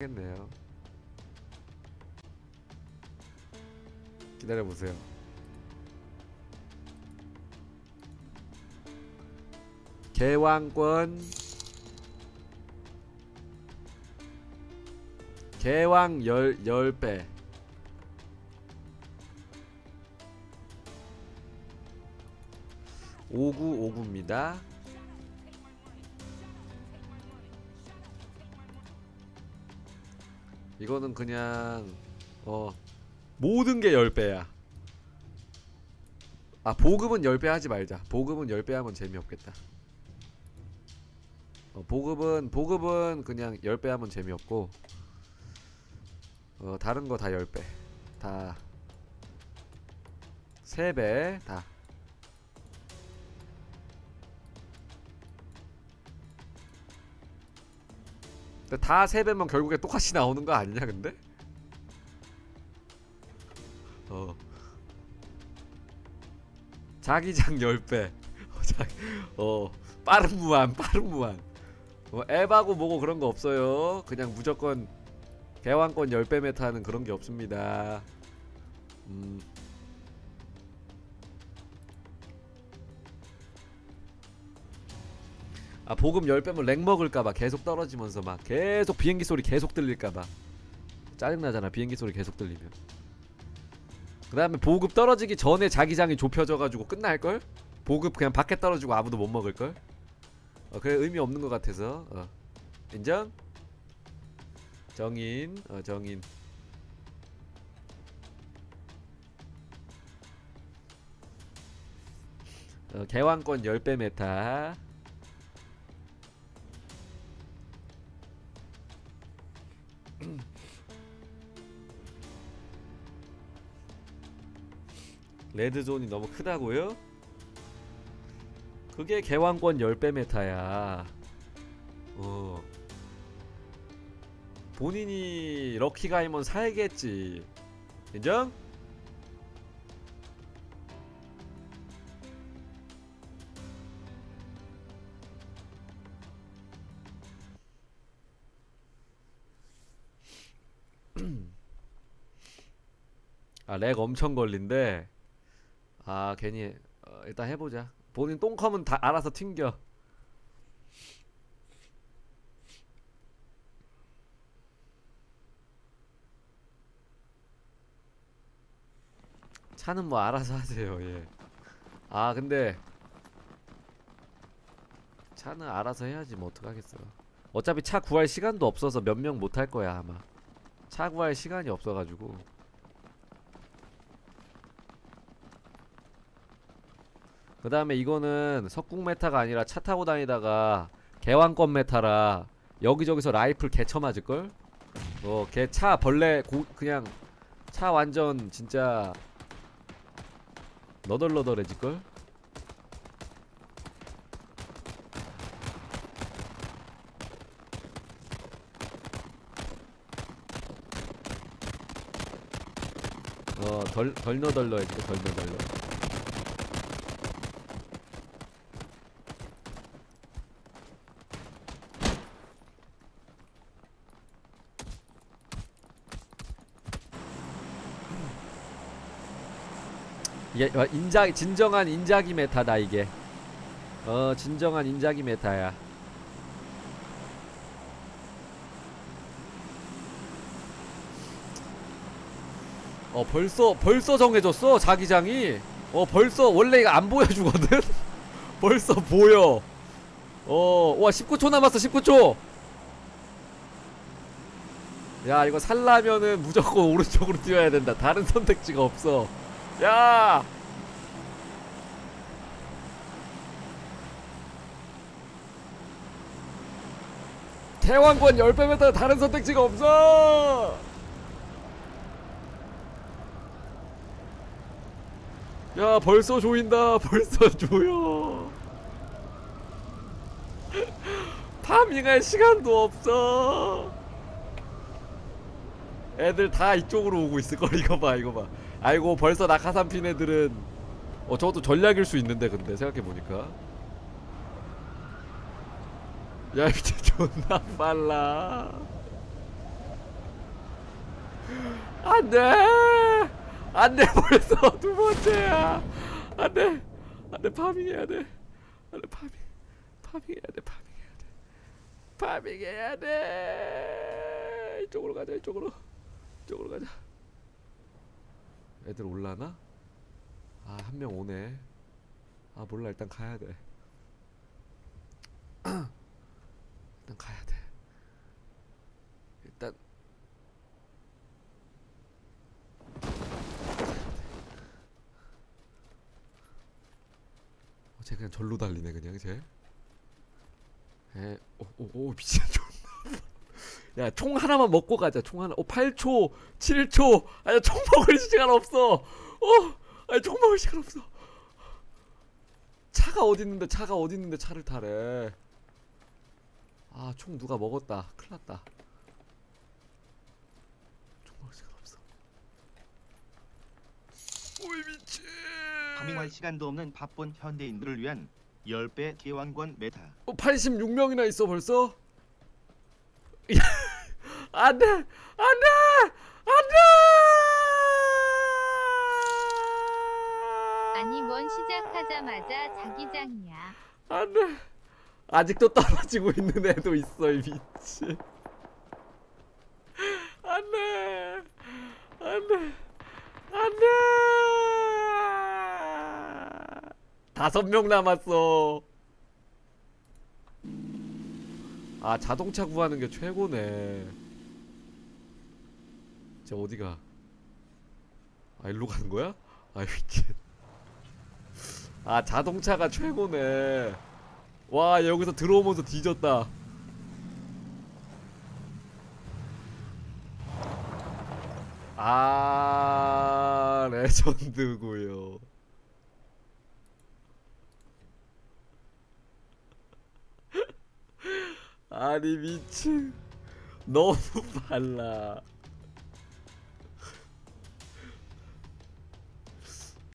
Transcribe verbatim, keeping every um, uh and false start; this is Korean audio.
하겠네요. 기다려보세요. 계왕권 개왕 열, 열 배. 오구오구입니다. 이거는 그냥, 어, 모든 게 열 배야. 아, 보급은 열 배 하지 말자. 보급은 열 배 하면 재미없겠다. 어, 보급은, 보급은 그냥 열 배 하면 재미없고, 어, 다른 거 다 열 배. 다. 세 배, 다. 근데 다 세 배면 결국에 똑같이 나오는 거 아니냐, 근데? 어. 자기장 열 배. 어, 빠른 무한, 빠른 무한. 어, 앱하고 뭐고 그런 거 없어요. 그냥 무조건. 개왕권 열 배 메타는 그런 게 없습니다. 음. 아, 보급 열 배면 렉 먹을까봐 계속 떨어지면서 막 계속 비행기 소리 계속 들릴까봐 짜증나잖아. 비행기 소리 계속 들리면. 그 다음에 보급 떨어지기 전에 자기장이 좁혀져가지고 끝날걸? 보급 그냥 밖에 떨어지고 아무도 못 먹을걸? 어, 그래 의미 없는 것 같아서. 어. 인정? 정인, 어, 정인. 어, 개왕권 열 배 메타. 레드존이 너무 크다고요? 그게 개왕권 열 배 메타야. 어. 본인이 럭키 가이먼 사야겠지. 인정? 아, 렉 엄청 걸린데. 아, 괜히 어, 일단 해보자. 본인 똥컴은 다 알아서 튕겨. 차는 뭐 알아서 하세요. 예. 아, 근데 차는 알아서 해야지 뭐 어떡하겠어. 어차피 차 구할 시간도 없어서 몇 명 못 할 거야 아마. 차 구할 시간이 없어가지고. 그 다음에 이거는 석궁 메타가 아니라 차 타고 다니다가 개왕권 메타라 여기저기서 라이플 개쳐 맞을걸? 어, 개 차 벌레 고, 그냥 차 완전 진짜 너덜너덜해질걸? 어, 덜, 덜 너덜너해질 걸, 덜 너덜너. 예, 인자기, 진정한 인자기 메타다 이게. 어, 진정한 인자기 메타야. 어, 벌써 벌써 정해졌어 자기장이. 어, 벌써 원래 이거 안 보여주거든. 벌써 보여. 어, 와, 십구 초 남았어. 십구 초. 야, 이거 살라면은 무조건 오른쪽으로 뛰어야 된다. 다른 선택지가 없어. 야! 태왕권 열 배 메타 다른 선택지가 없어! 야, 벌써 조인다. 벌써 조여. 파밍할 시간도 없어. 애들 다 이쪽으로 오고 있을걸. 이거 봐, 이거 봐. 아이고, 벌써 낙하산 핀 애들은. 어, 저것도 전략일 수 있는데. 근데 생각해보니까 야, 진짜 존나 빨라. 안돼 안돼 벌써 두 번째야. 안돼 안돼 파밍해야 돼. 안돼 파밍 파밍해야 돼 파밍해야 돼 파밍해야 돼. 이쪽으로 가자 이쪽으로 이쪽으로 가자. 애들 올라나? 아 한 명 오네. 아 몰라 일단 가야 돼. 일단 가야 돼. 일단 어, 쟤 그냥 절로 달리네 그냥 쟤. 에 오오오 미친 존나. 야 총 하나만 먹고 가자. 총 하나. 어 팔 초 칠 초. 아니 총 먹을 시간 없어. 어 아니 총 먹을 시간 없어. 차가 어디 있는데 차가 어디 있는데 차를 타래. 아 총 누가 먹었다. 큰일났다. 총 먹을 시간 없어. 오이 미친. 파밍할 시간도 없는 바쁜 현대인들을 위한 십 배 계왕권 메타. 어 팔십육 명이나 있어 벌써? 안돼 안돼 안돼. 아니 뭔 시작하자마자 자기장이야. 안돼 아직도 떨어지고 있는 애도 있어 이 미친. 안돼 안돼 안돼. 다섯 명 남았어. 아 자동차 구하는 게 최고네. 쟤 어디가? 아 일로 가는 거야? 아 미친. 아 자동차가 최고네. 와 여기서 들어오면서 뒤졌다. 아 레전드고요. 아니 미친 너무 빨라.